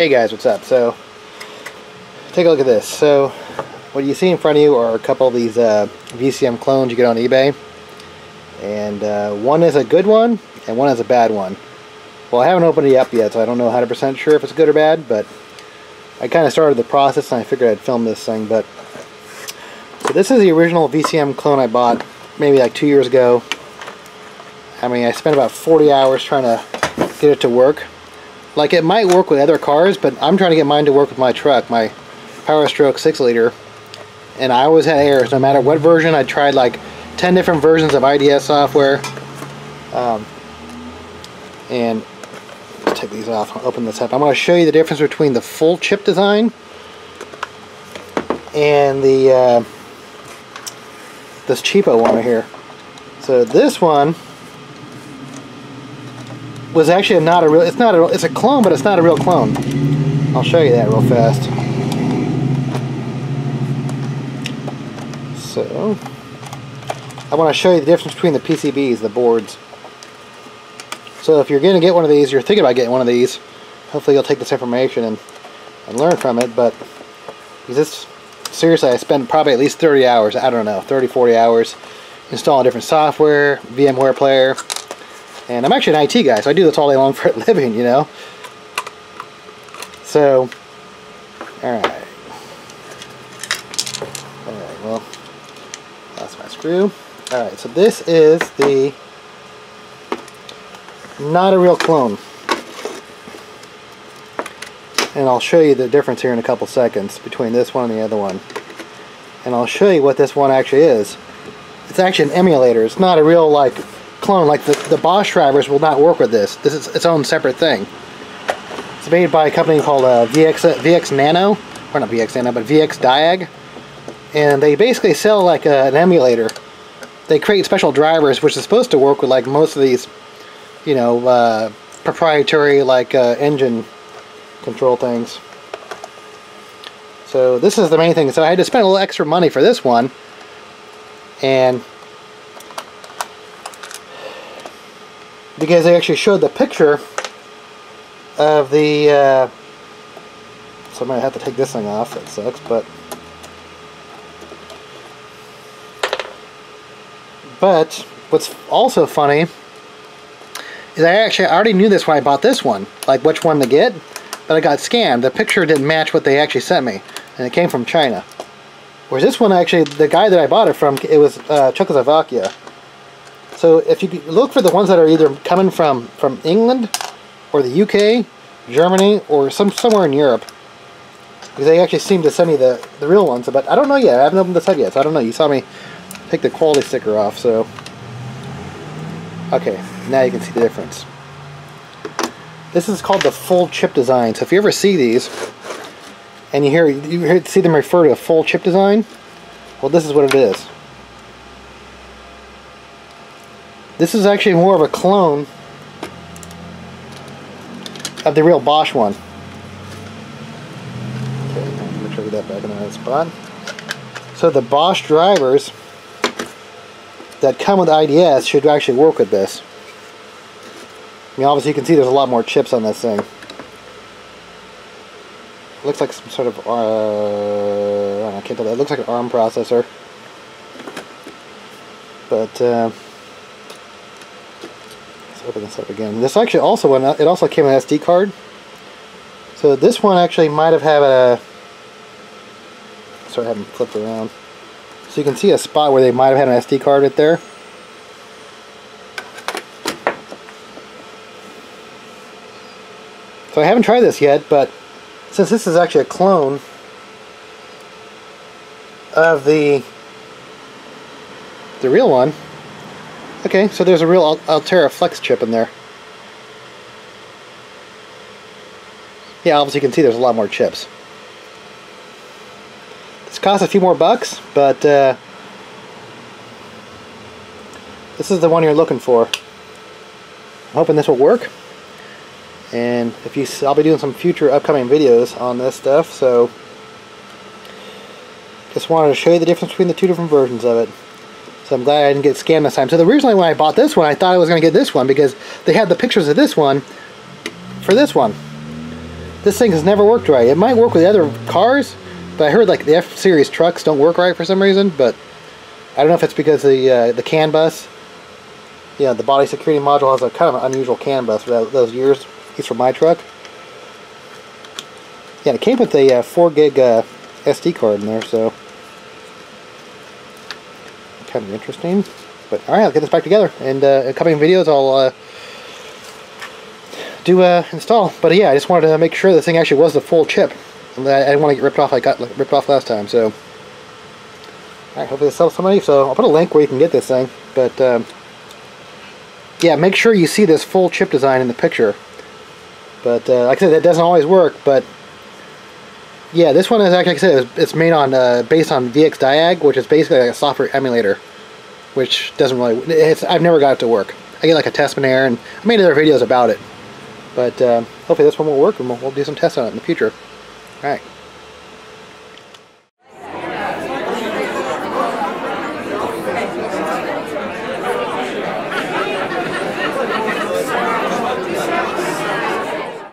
Hey guys, what's up? So take a look at this. So what you see in front of you are a couple of these VCM clones you get on eBay, and one is a good one and one is a bad one. Well, I haven't opened it up yet, so I don't know 100% sure if it's good or bad, but I kind of started the process and I figured I'd film this thing. But so this is the original VCM clone I bought maybe like 2 years ago. I mean, I spent about 40 hours trying to get it to work. Like, it might work with other cars, but I'm trying to get mine to work with my truck, my Power Stroke 6-liter, and I always had errors no matter what version. I tried like 10 different versions of IDS software, and let's take these off. I'll open this up. I'm going to show you the difference between the full chip design and the this cheapo one right here. So this one was actually not a real, it's a clone, but it's not a real clone. I'll show you that real fast. So I want to show you the difference between the PCBs, the boards. So if you're going to get one of these, you're thinking about getting one of these, hopefully you'll take this information and learn from it. But this, seriously, I spent probably at least 30 hours, I don't know, 30, 40 hours installing different software, VMware player. And I'm actually an IT guy, so I do this all day long for a living, you know. So, alright. Alright, well, that's my screw. Alright, so this is the not a real clone. And I'll show you the difference here in a couple seconds between this one and the other one. And I'll show you what this one actually is. It's actually an emulator. It's not a real, like, clone. Like the Bosch drivers will not work with this. This is its own separate thing. It's made by a company called VX Nano, or not VX Nano, but VXDIAG, and they basically sell like an emulator. They create special drivers which is supposed to work with like most of these, you know, proprietary like engine control things. So this is the main thing. So I had to spend a little extra money for this one, and because they actually showed the picture of the, so I might have to take this thing off, that sucks, but what's also funny is I already knew this when I bought this one, like which one to get, but I got scammed. The picture didn't match what they actually sent me, and it came from China. Whereas this one actually, the guy that I bought it from, it was Czechoslovakia. So if you look for the ones that are either coming from England or the UK, Germany, or somewhere in Europe, because they actually seem to send me the real ones. But I don't know yet. I haven't opened this up yet, so I don't know. You saw me take the quality sticker off, so okay. Now you can see the difference. This is called the full chip design. So if you ever see these and you see them refer to a full chip design, well, this is what it is. This is actually more of a clone of the real Bosch one. Okay, I'm gonna try to get that back in the right spot. So the Bosch drivers that come with IDS should actually work with this. I mean, obviously you can see there's a lot more chips on this thing. It looks like some sort of, I can't tell that. It looks like an ARM processor. But open this up again. This actually also went out, it also came with an SD card. So this one actually might have had a, sorry, I haven't flipped around. So you can see a spot where they might have had an SD card right there. So I haven't tried this yet, but since this is actually a clone of the real one. Okay, so there's a real Altera Flex chip in there. Yeah, obviously you can see there's a lot more chips. This costs a few more bucks, but this is the one you're looking for. I'm hoping this will work. And if you, I'll be doing some future upcoming videos on this stuff, so just wanted to show you the difference between the two different versions of it. So I'm glad I didn't get scammed this time. So originally when I bought this one, I thought I was going to get this one because they had the pictures of this one for this one. This thing has never worked right. It might work with the other cars, but I heard like the F-Series trucks don't work right for some reason, but I don't know if it's because the CAN bus, you know, the body security module has a kind of an unusual CAN bus for those years, at least for my truck. Yeah, it came with a 4 gig SD card in there, so kind of interesting. But alright, I'll get this back together, and in coming videos I'll do install. But yeah, I just wanted to make sure this thing actually was the full chip. I didn't want to get ripped off. I got ripped off last time, so alright, hopefully this helps somebody. So I'll put a link where you can get this thing, but yeah, make sure you see this full chip design in the picture. But like I said, that doesn't always work, but yeah, this one is actually, like I said, it's made on based on VXDIAG, which is basically like a software emulator, which doesn't really, I've never got it to work. I get like a test error, and I made other videos about it, but hopefully this one will work, and we'll do some tests on it in the future. All right.